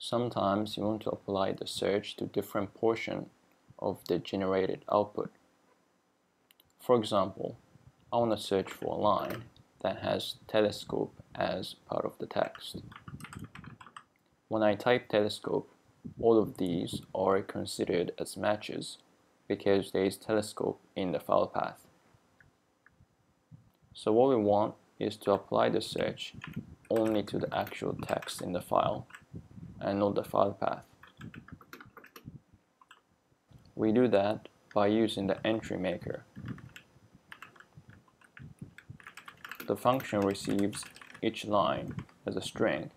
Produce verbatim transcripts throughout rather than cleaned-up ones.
Sometimes you want to apply the search to different portion of the generated output. For example, I want to search for a line that has telescope as part of the text. When I type telescope, all of these are considered as matches because there is telescope in the file path. So what we want is to apply the search only to the actual text in the file and not the file path. We do that by using the entry maker. The function receives each line as a string.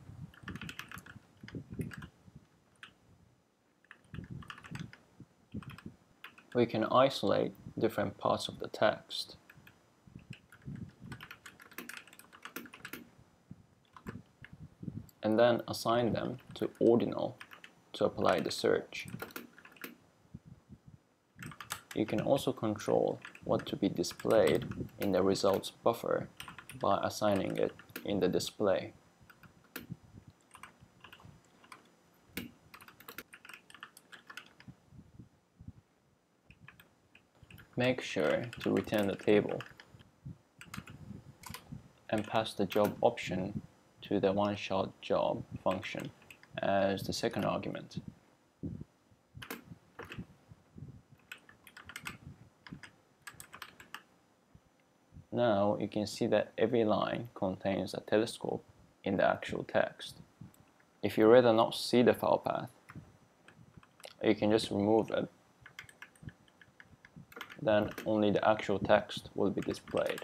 We can isolate different parts of the text. And then assign them to ordinal to apply the search. You can also control what to be displayed in the results buffer by assigning it in the display. Make sure to return the table and pass the job option to the one-shot job function as the second argument. Now you can see that every line contains a telescope in the actual text. If you rather not see the file path, you can just remove it. Then only the actual text will be displayed.